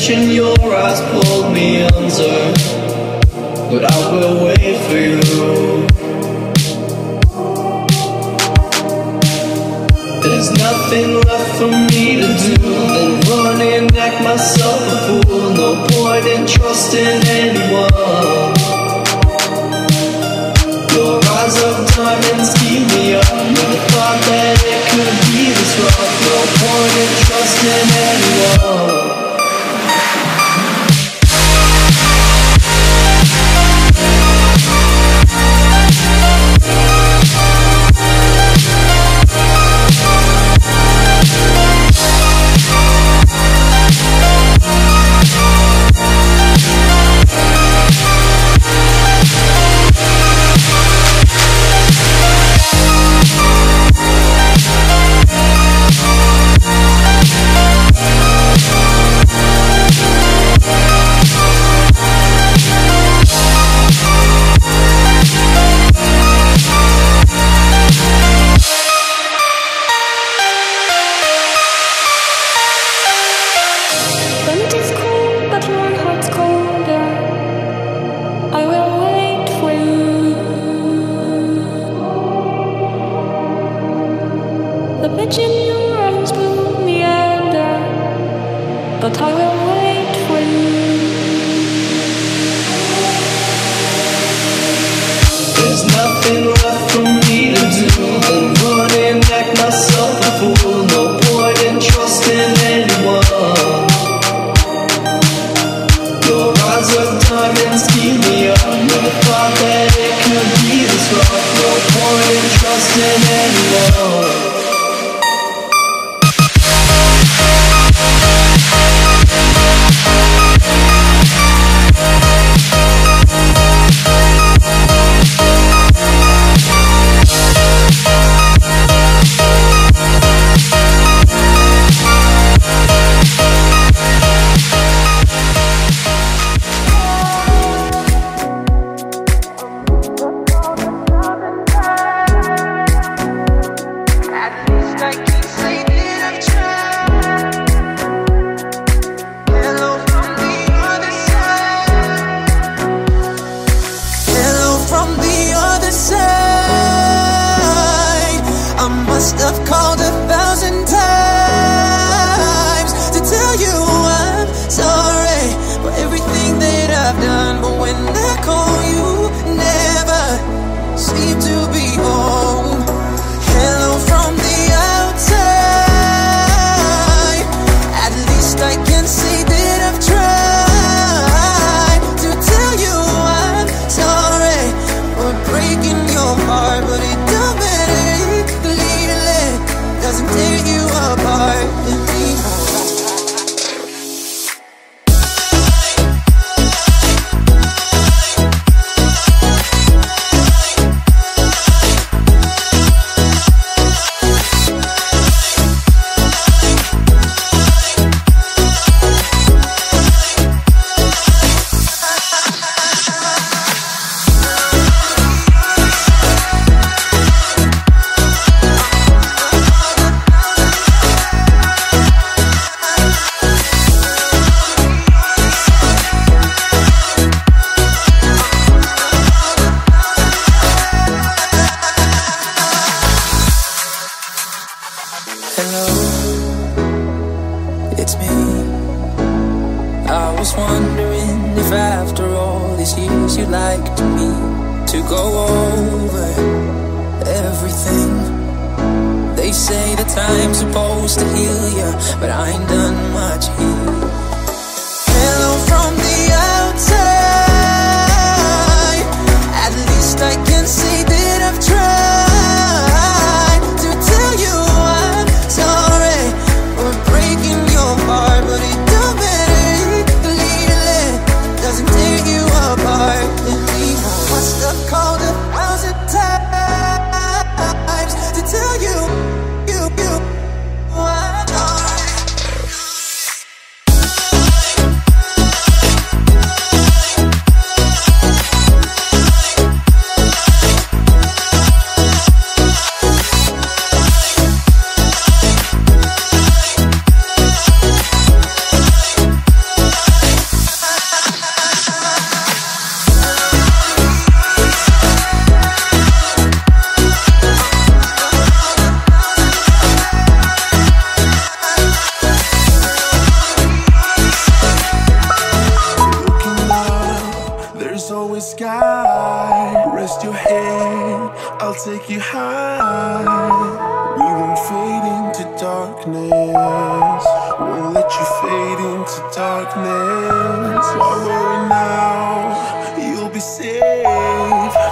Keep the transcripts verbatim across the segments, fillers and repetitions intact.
destination, your eyes pulled me under, but I will wait for you. There's nothing left for me to do than run and act myself a fool. No point in trusting anyone. Your eyes of diamonds keep me up, never thought that it could be this rough. No point in trusting anyone. The bitch in your arms blew me under, but I will wait for you. There's nothing left for me to do than run and act myself a fool. No point in trusting anyone. Your eyes of diamonds keep me up, never thought that it could be this rough. No point in trusting anyone. I've called a thousand times to tell you I'm sorry for everything that I've done, but when I call you, never seem to be home. Hello from the outside, at least I can say that I've tried to tell you I'm sorry for breaking your heart, but it don't matter. Doesn't tear you apart anymore. It's me. I was wondering if after all these years you'd like to me to go over everything. They say the time's supposed to heal ya, but I ain't done much here. Hello from the outside, at least I can say that I've tried. Tell you, you, you, what? take you high. We won't fade into darkness. Won't let you fade into darkness. While we're now, you'll be safe.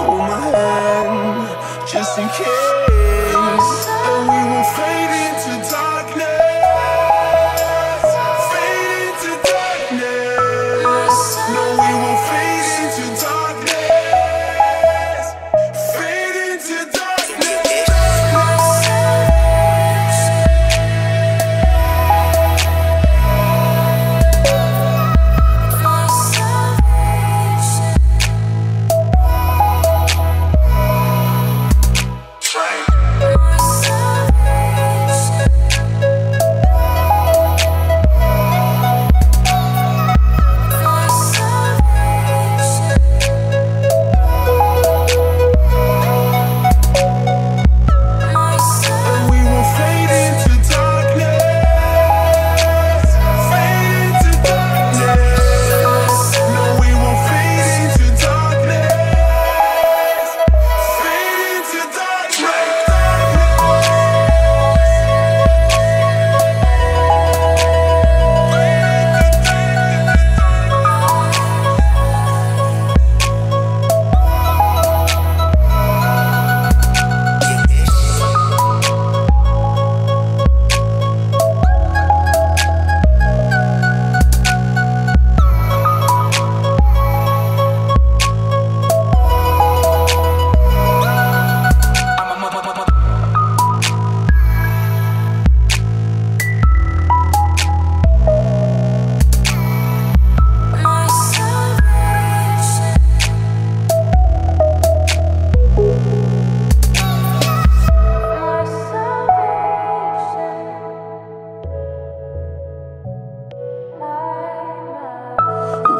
Hold my hand, just in case. And we won't fade into darkness.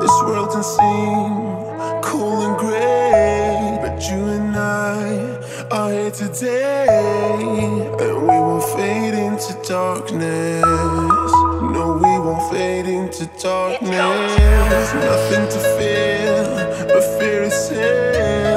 This world can seem cool and gray, but you and I are here today. And we won't fade into darkness. No, we won't fade into darkness. Nothing to fear, but fear is sin.